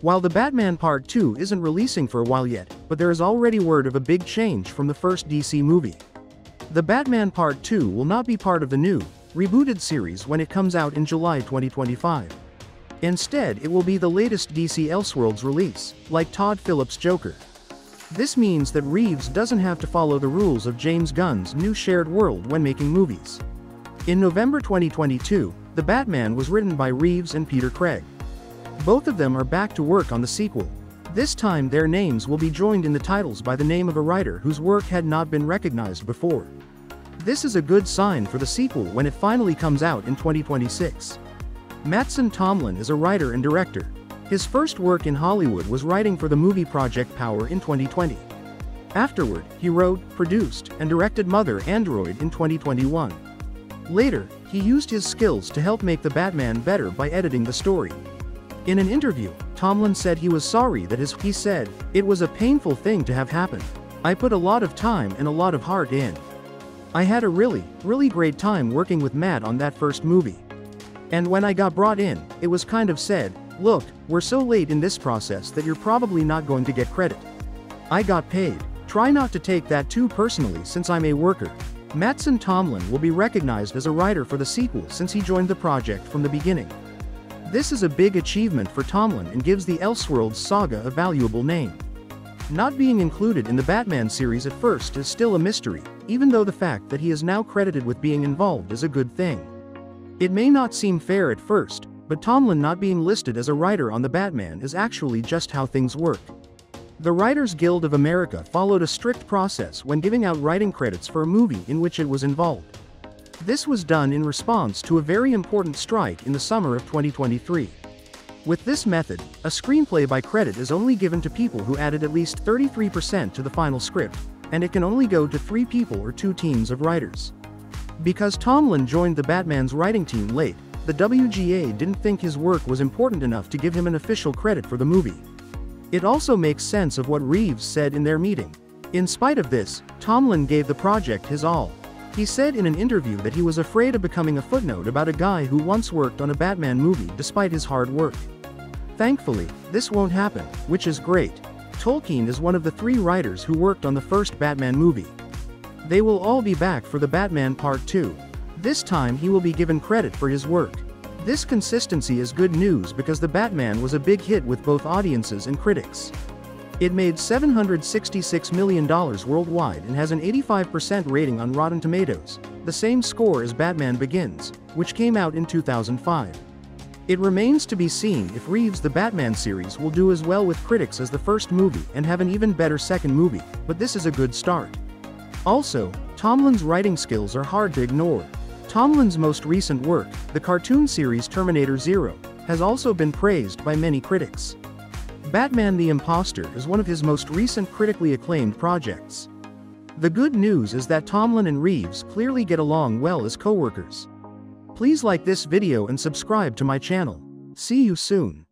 While The Batman Part 2 isn't releasing for a while yet, but there is already word of a big change from the first DC movie. The Batman Part 2 will not be part of the new, rebooted series when it comes out in July 2025. Instead, it will be the latest DC Elseworlds release, like Todd Phillips' Joker. This means that Reeves doesn't have to follow the rules of James Gunn's new shared world when making movies. In November 2022, The Batman was written by Reeves and Peter Craig. Both of them are back to work on the sequel. This time their names will be joined in the titles by the name of a writer whose work had not been recognized before. This is a good sign for the sequel when it finally comes out in 2026. Mattson Tomlin is a writer and director. His first work in Hollywood was writing for the movie Project Power in 2020. Afterward, he wrote, produced, and directed Mother Android in 2021. Later, he used his skills to help make the Batman better by editing the story. In an interview, Tomlin said he was sorry that he said, "It was a painful thing to have happen. I put a lot of time and a lot of heart in. I had a really great time working with Matt on that first movie. And when I got brought in, it was kind of said, look, we're so late in this process that you're probably not going to get credit. I got paid. Try not to take that too personally since I'm a worker." Mattson Tomlin will be recognized as a writer for the sequel since he joined the project from the beginning. This is a big achievement for Tomlin and gives the Elseworlds saga a valuable name. Not being included in the Batman series at first is still a mystery, even though the fact that he is now credited with being involved is a good thing. It may not seem fair at first, but Tomlin not being listed as a writer on The Batman is actually just how things work. The Writers Guild of America followed a strict process when giving out writing credits for a movie in which it was involved. This was done in response to a very important strike in the summer of 2023. With this method, a screenplay by credit is only given to people who added at least 33% to the final script, and it can only go to 3 people or 2 teams of writers. Because Tomlin joined the Batman's writing team late, the WGA didn't think his work was important enough to give him an official credit for the movie. It also makes sense of what Reeves said in their meeting. In spite of this, Tomlin gave the project his all. He said in an interview that he was afraid of becoming a footnote about a guy who once worked on a Batman movie despite his hard work. Thankfully, this won't happen, which is great. Tolkien is one of the 3 writers who worked on the first Batman movie. They will all be back for The Batman Part 2. This time he will be given credit for his work. This consistency is good news because The Batman was a big hit with both audiences and critics. It made $766 million worldwide and has an 85% rating on Rotten Tomatoes, the same score as Batman Begins, which came out in 2005. It remains to be seen if Reeves' The Batman series will do as well with critics as the first movie and have an even better second movie, but this is a good start. Also, Tomlin's writing skills are hard to ignore. Tomlin's most recent work, the cartoon series Terminator Zero, has also been praised by many critics. Batman the Imposter is one of his most recent critically acclaimed projects. The good news is that Tomlin and Reeves clearly get along well as co-workers. Please like this video and subscribe to my channel. See you soon.